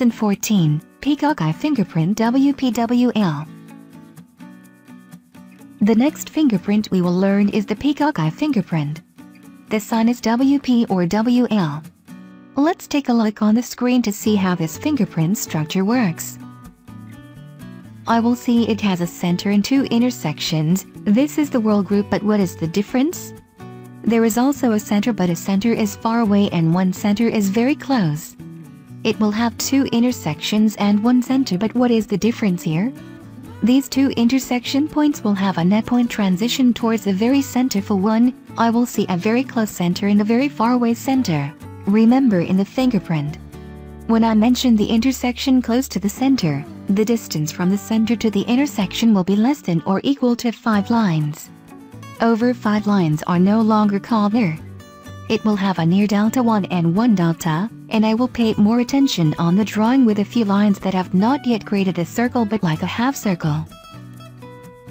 Lesson 14, Peacock Eye Fingerprint WP-WL. The next fingerprint we will learn is the peacock eye fingerprint. The sign is WP or WL. Let's take a look on the screen to see how this fingerprint structure works. I will see it has a center and two intersections. This is the whorl group, but what is the difference? There is also a center, but a center is far away and one center is very close. It will have two intersections and one center, but what is the difference here? These two intersection points will have a net point transition towards the very center. For one, I will see a very close center and a very far away center. Remember in the fingerprint, when I mentioned the intersection close to the center, the distance from the center to the intersection will be less than or equal to 5 lines. Over 5 lines are no longer called near. It will have a near delta 1 and 1 delta, and I will pay more attention on the drawing with a few lines that have not yet created a circle but like a half circle.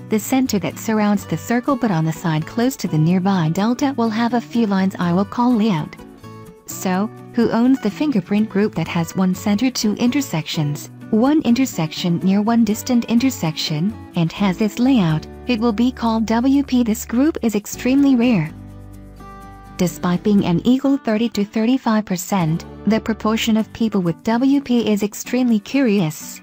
The center that surrounds the circle but on the side close to the nearby delta will have a few lines I will call layout. So, who owns the fingerprint group that has one center, two intersections, one intersection near, one distant intersection, and has this layout? It will be called WP. This group is extremely rare. Despite being an equal 30 to 35%, the proportion of people with WP is extremely curious.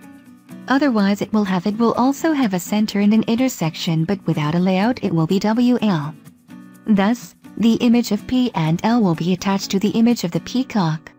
Otherwise it will also have a center and an intersection, but without a layout it will be WL. Thus, the image of P and L will be attached to the image of the peacock.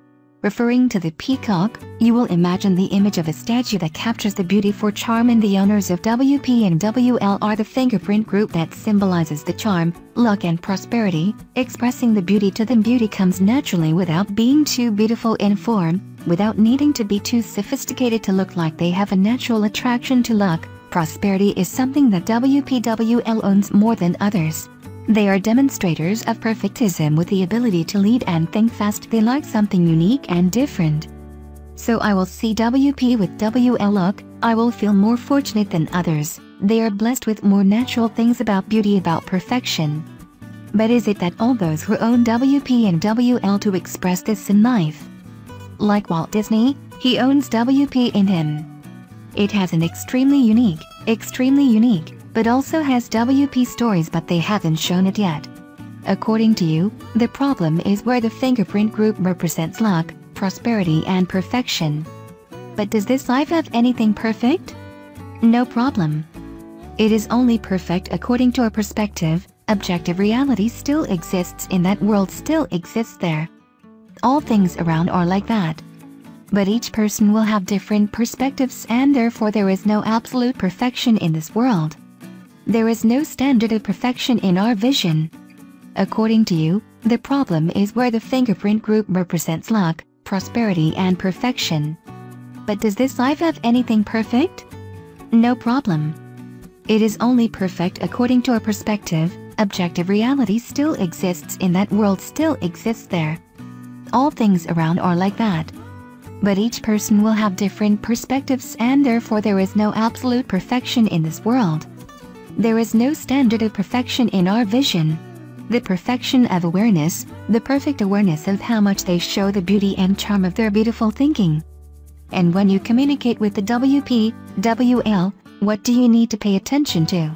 Referring to the peacock, you will imagine the image of a statue that captures the beauty for charm, and the owners of WP and WL are the fingerprint group that symbolizes the charm, luck and prosperity, expressing the beauty to them. Beauty comes naturally without being too beautiful in form, without needing to be too sophisticated to look like they have a natural attraction to luck. Prosperity is something that WP-WL owns more than others. They are demonstrators of perfectism with the ability to lead and think fast. They like something unique and different. So I will see WP with WL luck. I will feel more fortunate than others. They are blessed with more natural things about beauty, about perfection. But is it that all those who own WP and WL to express this in life? Like Walt Disney, he owns WP in him. It has an extremely unique, but also has WP stories, but they haven't shown it yet. According to you, the problem is where the fingerprint group represents luck, prosperity and perfection. But does this life have anything perfect? No problem. It is only perfect according to our perspective. Objective reality still exists in that world, still exists there. All things around are like that. But each person will have different perspectives, and therefore there is no absolute perfection in this world. There is no standard of perfection in our vision. According to you, the problem is where the fingerprint group represents luck, prosperity and perfection. But does this life have anything perfect? No problem. It is only perfect according to our perspective. Objective reality still exists in that world, still exists there. All things around are like that. But each person will have different perspectives, and therefore there is no absolute perfection in this world. There is no standard of perfection in our vision. The perfection of awareness, the perfect awareness of how much they show the beauty and charm of their beautiful thinking. And when you communicate with the WP, WL, what do you need to pay attention to?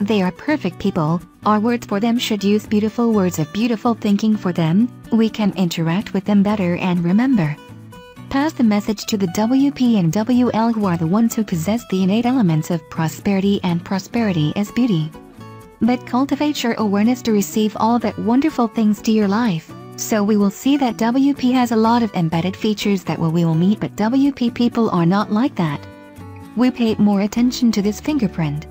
They are perfect people. Our words for them should use beautiful words of beautiful thinking for them. We can interact with them better, and remember, pass the message to the WP and WL, who are the ones who possess the innate elements of prosperity, and prosperity is beauty. But cultivate your awareness to receive all that wonderful things to your life. So we will see that WP has a lot of embedded features that we will meet, but WP people are not like that. We pay more attention to this fingerprint.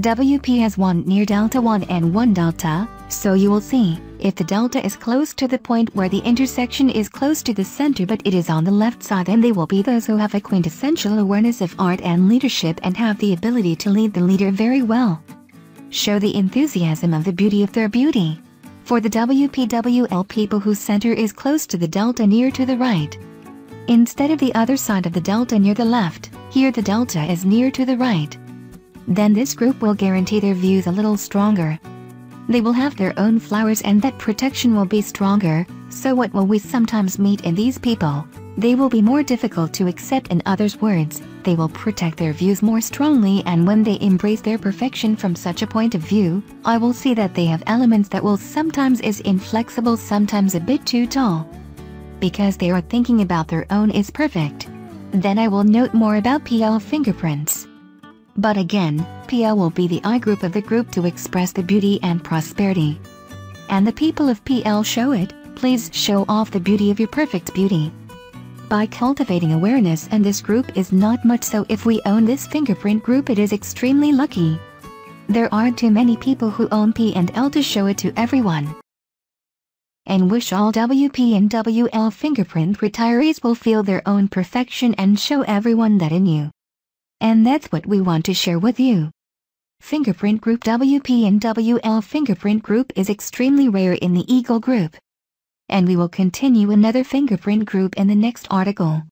WP has one near delta 1 and 1 delta, so you will see, if the delta is close to the point where the intersection is close to the center but it is on the left side, then they will be those who have a quintessential awareness of art and leadership and have the ability to lead the leader very well. Show the enthusiasm of the beauty of their beauty. For the WP-WL people whose center is close to the delta, near to the right, instead of the other side of the delta near the left, here the delta is near to the right. Then this group will guarantee their views a little stronger. They will have their own flowers, and that protection will be stronger. So what will we sometimes meet in these people? they will be more difficult to accept. In others' words, they will protect their views more strongly, and when they embrace their perfection from such a point of view, I will see that they have elements that will sometimes is inflexible, sometimes a bit too tall. Because they are thinking about their own is perfect. Then I will note more about PL fingerprints. But again, PL will be the I group of the group to express the beauty and prosperity. And the people of PL show it. Please show off the beauty of your perfect beauty. By cultivating awareness, and this group is not much, so if we own this fingerprint group, it is extremely lucky. There aren't too many people who own P&L to show it to everyone. And wish all WP and WL fingerprint retirees will feel their own perfection and show everyone that in you. And that's what we want to share with you. Fingerprint group WP and WL fingerprint group is extremely rare in the Eagle group. And we will continue another fingerprint group in the next article.